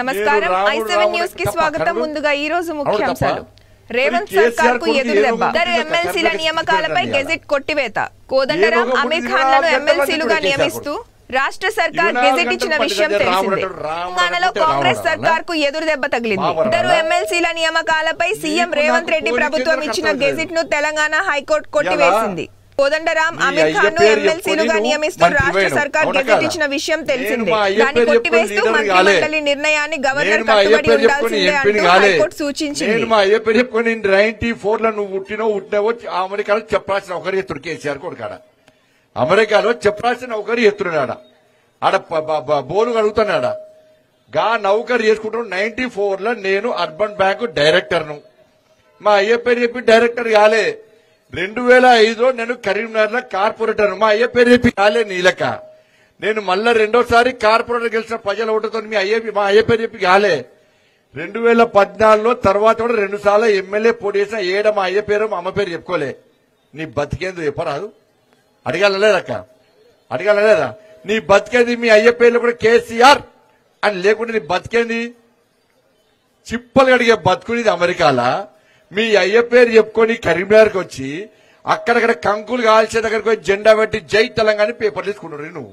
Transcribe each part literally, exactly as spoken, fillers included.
నమస్కారం I seven news కి స్వాగతం ముందుగా ఈ రోజు ముఖ్యాంశాలు రేవంత్ సర్కార్ కు ఎదురు దెబ్బ ఇద్దరు ఎమ్మెల్సీల నియామకాలపై గెజిట్ కొట్టివేత కోదండరాం అమీర్ ఖాన్ లను ఎమ్మెల్సీలుగా నియమిస్తూ రాష్ట్ర సర్కార్ గెజిట్ ఇచ్చిన విషయం తెలిసిందే తెలంగాణలో కాంగ్రెస్ సర్కార్ కు ఎదురు దెబ్బ తగిలింది ఇద్దరు ఎమ్మెల్సీల నియామకాలపై సీఎం రేవంత్ రెడ్డి ప్రభుత్వం ఇచ్చిన గెజిట్ ను తెలంగాణ హైకోర్టు కొట్టివేసింది కోదండరాం అమీర్ ఖాన్ ను ఎమ్మెల్సీలుగా నియమిస్తూ రాష్ట్ర సర్కార్ గెజిట్ ఇచ్చిన విషయం తెలిసిందే దాన్ని కొట్టివేస్తూ మంత్రిమండలి నిర్ణయాన్ని గవర్నర్ కట్టుబడి ఉండాల్సిందే అంటూ హైకోర్టు సూచించింది. తొంభై నాలుగులో నువ్వు పుట్టినో ఉట్టినవో అమెరికాలో చెప్పాల్సిన ఒకరి ఎత్తుడు కేసీఆర్ కొడుకాడ అమెరికాలో చెప్పాల్సిన ఒకరి ఎత్తుడున్నాడా ఆడ బోలు అడుగుతున్నాడా గా నౌకరు చేసుకుంటున్నాడు. నైన్టీ ఫోర్ లో నేను అర్బన్ బ్యాంకు డైరెక్టర్ను మా అయ్య పేరు చెప్పి డైరెక్టర్ కాలే. రెండు వేల ఐదులో నేను కరీంనగర్లో కార్పొరేటర్ మా అయ్య పేరు చెప్పి కాలే నీలక. నేను మళ్ళా రెండోసారి కార్పొరేటర్ గెలిచిన ప్రజల ఓటుతో మీ అయ్య మా అయ్య పేరు చెప్పి కాలే. రెండు వేల పద్నాలుగులో తర్వాత కూడా రెండు సార్లు ఎమ్మెల్యే పోటీ చేసిన ఏడ మా అయ్య పేరు మా అమ్మ పేరు చెప్పుకోలే. నీ బతికేందు చెప్పరాదు అడగాలలేదక్క అడగాలలేదా నీ బతికేది మీ అయ్య పేర్లు కూడా కేసీఆర్ అని లేకుండా నీ బతికేంది చిప్పలు అడిగే బతుకునేది అమెరికాలా. మీ అయ్య పేరు చెప్పుకొని కరీంనగర్కి వచ్చి అక్కడక్కడ కంకులు కాల్చే దగ్గరికి పోయి జెండా పెట్టి జై తెలంగాణ పేపర్లు తీసుకుంటున్నారు. నువ్వు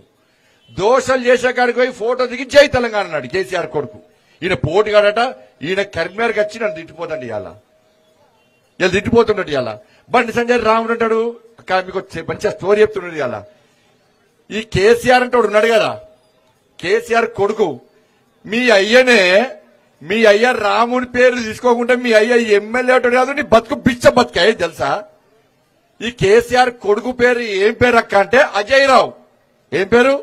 దోషలు చేసే కాడికి పోయి ఫోటో దిగి జై తెలంగాణ అన్నాడు కేసీఆర్ కొడుకు. ఈయన పోటీ కాడట ఈయన కరీంనగర్కి వచ్చి నన్ను తిట్టిపోతాడు ఇవాళ ఇలా తిట్టిపోతున్నాడు. ఇవాళ బండి సంజయ్ రాముడు అంటాడు మీకు మంచిగా స్టోరీ చెప్తున్నాడు. ఇవాళ ఈ కేసీఆర్ అంటే వాడు ఉన్నాడు కదా కేసీఆర్ కొడుకు మీ అయ్యనే మీ అయ్య రాముడి పేరు తీసుకోకుండా మీ అయ్య ఎమ్మెల్యే ఉంటాడు కాదు నీ బతుకు బిచ్చ బతుకాయ తెలుసా. ఈ కేసీఆర్ కొడుకు పేరు ఏం పేరు అక్క అంటే అజయ్ రావు. ఏం పేరు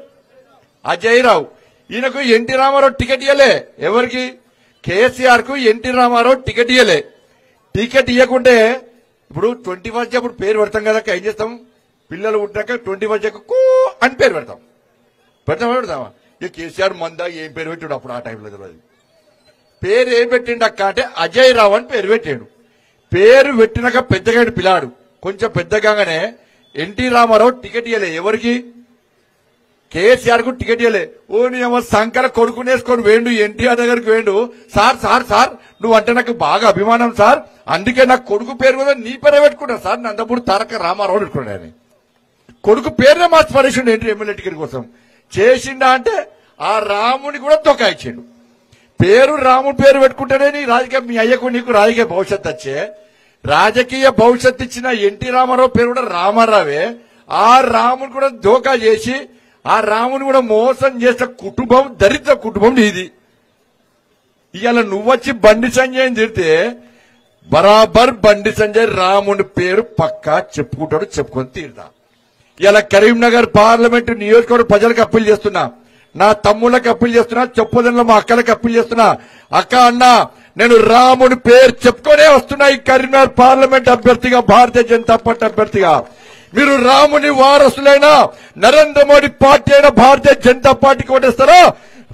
అజయ్ రావు. ఈయనకు ఎన్టీ రామారావు టికెట్ ఇయ్యలే. ఎవరికి కేసీఆర్ కు ఎన్టీ రామారావు టికెట్ ఇయ్యలే. టికెట్ ఇవ్వకుంటే ఇప్పుడు ట్వంటీ ఫస్ట్ అప్పుడు పేరు పెడతాం కదా ఏం చేస్తాం పిల్లలు ఉంటాక ట్వంటీ ఫస్ట్ కూ అని పేరు పెడతాం పెడతామా పెడతామా ఇక కేసీఆర్ మందా ఏం పేరు పెట్టాడు అప్పుడు ఆ టైంలో తెలియదు. పేరు ఏం పెట్టిండు అక్క అంటే అజయ్ రావు అని పేరు పెట్టాడు. పేరు పెట్టినాక పెద్దగా పిల్లాడు కొంచెం పెద్దగానే ఎన్టీ రామారావు టికెట్ ఇవ్వలే. ఎవరికి కేసీఆర్ కు టికెట్ ఇవ్వలే. ఓ నేను సంకర కొడుకునేసుకొని వేండు ఎన్టీఆర్ దగ్గరికి వేండు సార్ సార్ సార్ నువ్వు అంటే నాకు బాగా అభిమానం సార్ అందుకే నాకు కొడుకు పేరు కూడా నీ పేరే పెట్టుకున్నా సార్ నందమూరి తారక రామారావు పెట్టుకున్నాడు. ఆయన కొడుకు పేరునే మార్చిపరేసిండు ఎంట్రీ ఎమ్మెల్యే టికెట్ కోసం చేసిండా అంటే ఆ రాముని కూడా తొక్కాయించాడు. పేరు రాముడి పేరు పెట్టుకుంటేనే నీ రాజకీయ మీ అయ్యకు నీకు రాజకీయ భవిష్యత్తు వచ్చే రాజకీయ భవిష్యత్తు ఇచ్చిన ఎన్టీ రామారావు పేరు కూడా రామారావే. ఆ రాముని కూడా దోకా చేసి ఆ రాముని కూడా మోసం చేసిన కుటుంబం దరిద్ర కుటుంబం నీది. ఇవాళ నువ్వొచ్చి బండి సంజయ్ అని తిడితే బరాబర్ బండి సంజయ్ రాముని పేరు పక్కా చెప్పుకుంటాడు చెప్పుకొని తీరుదా. ఇలా కరీంనగర్ పార్లమెంటు నియోజకవర్గ ప్రజలకు అప్పీల్ చేస్తున్నా నా తమ్ముళ్ళకి అప్పీల్ చేస్తున్నా చెప్పుదల మా అక్కలకి అప్పీల్ చేస్తున్నా అక్క అన్న నేను రాముని పేరు చెప్పుకునే వస్తున్నా ఈ కరీంనగర్ పార్లమెంట్ అభ్యర్థిగా భారతీయ జనతా పార్టీ అభ్యర్థిగా. మీరు రాముని వారసులైనా నరేంద్ర మోడీ పార్టీ అయినా భారతీయ జనతా పార్టీకి ఓటేస్తారా?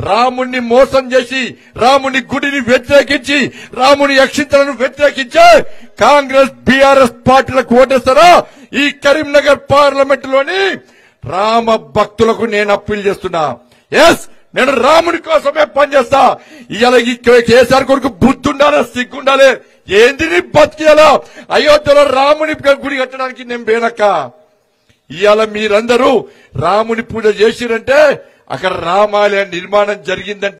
రాముణ్ణి మోసం చేసి రాముని గుడిని వ్యతిరేకించి రాముని యక్షితలను వ్యతిరేకించే కాంగ్రెస్ బీఆర్ఎస్ పార్టీలకు ఓటేస్తారా? ఈ కరీంనగర్ పార్లమెంట్ లోని రామ భక్తులకు నేను అప్పీల్ చేస్తున్నా. ఎస్ నేను రాముని కోసమే పనిచేస్తా. ఇలా కేసీఆర్ కొడుకు బుద్ధి ఉండాలి సిగ్గుండాలి. ఏంది నీ బతికేలా అయోధ్యలో రాముని గుడి కట్టడానికి నేను వేనక్క. ఇవాళ మీరందరూ రాముని పూజ చేసిరంటే అక్కడ రామాలయ నిర్మాణం జరిగిందంటే